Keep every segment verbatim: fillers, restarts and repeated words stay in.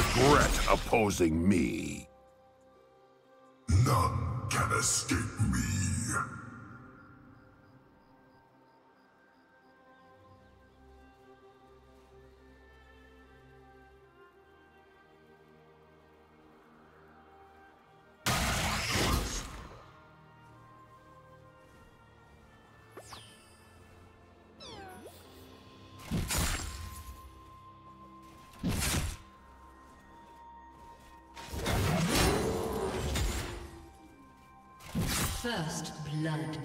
regret opposing me. None can escape me. First blood.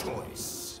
Choice.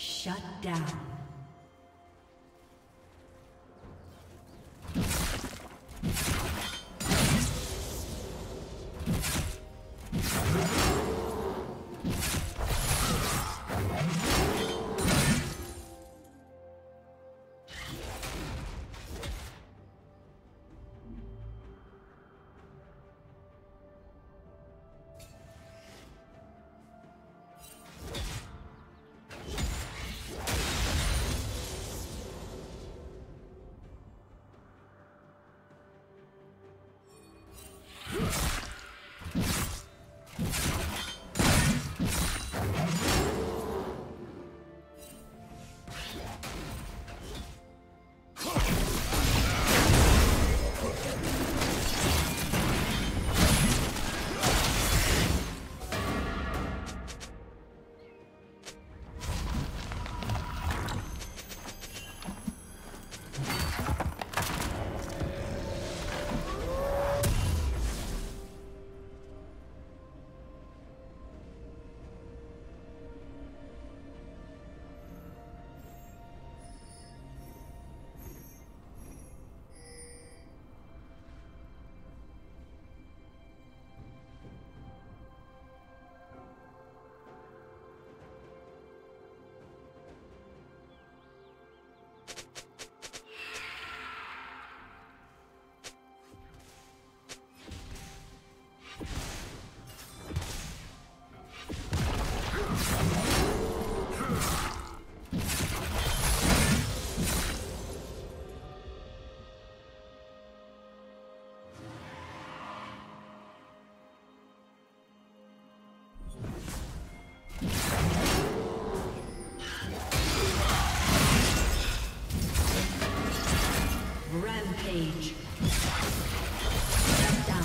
Shut down. stage. Shut down.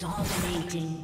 Dominating.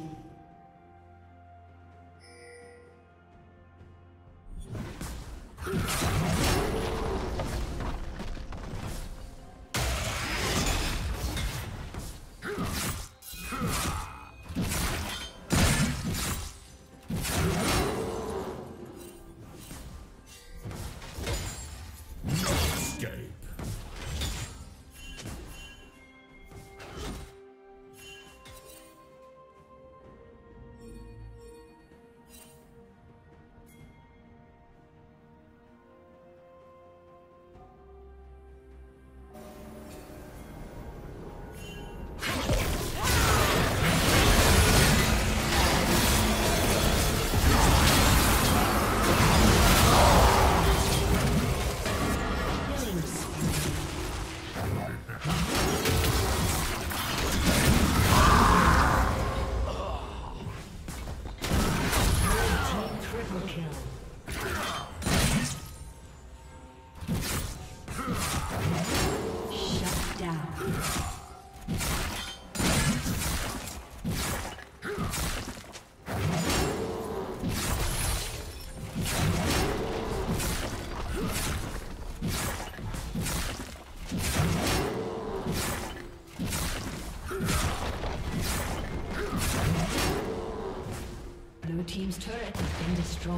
Blue team's turret has been destroyed.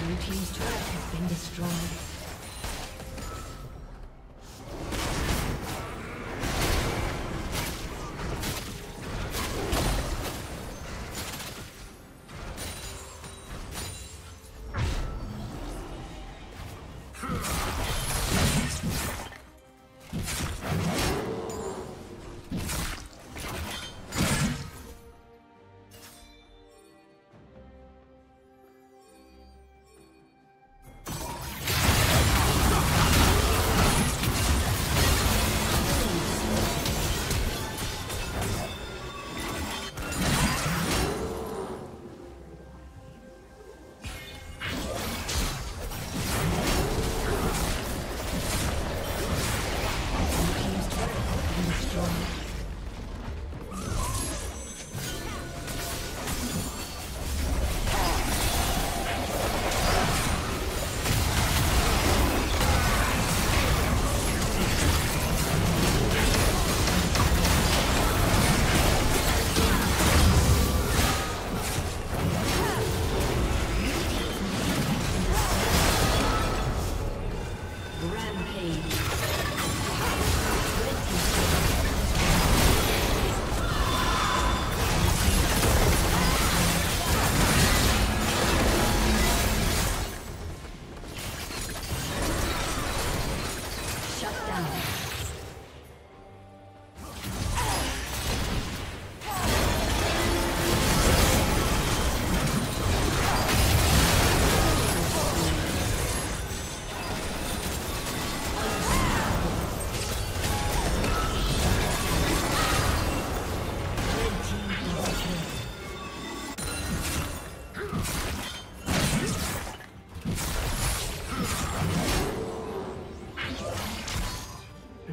Blue team's turret has been destroyed.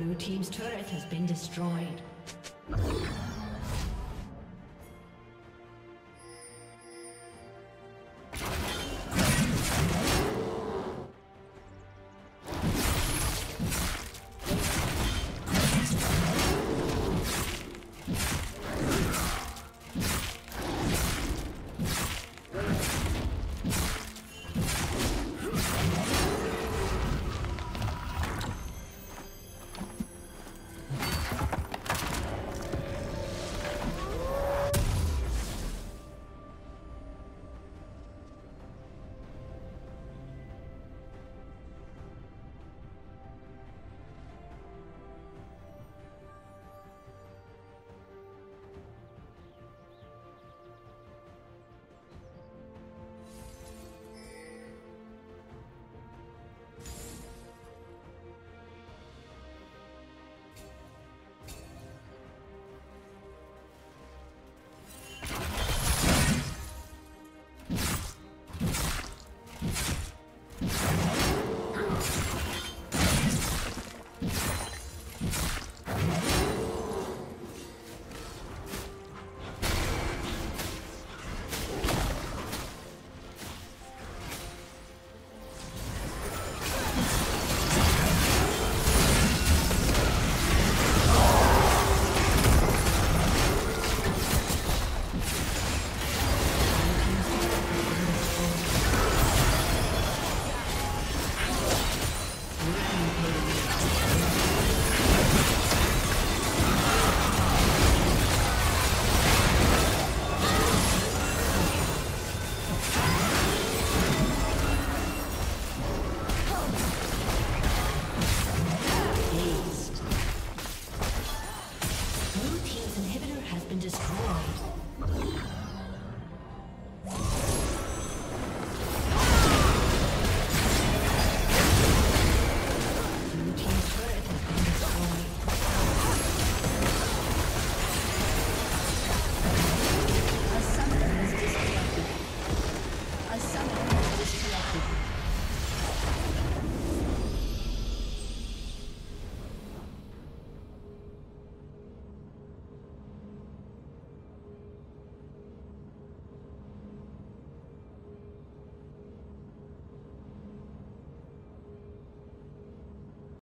Blue team's turret has been destroyed.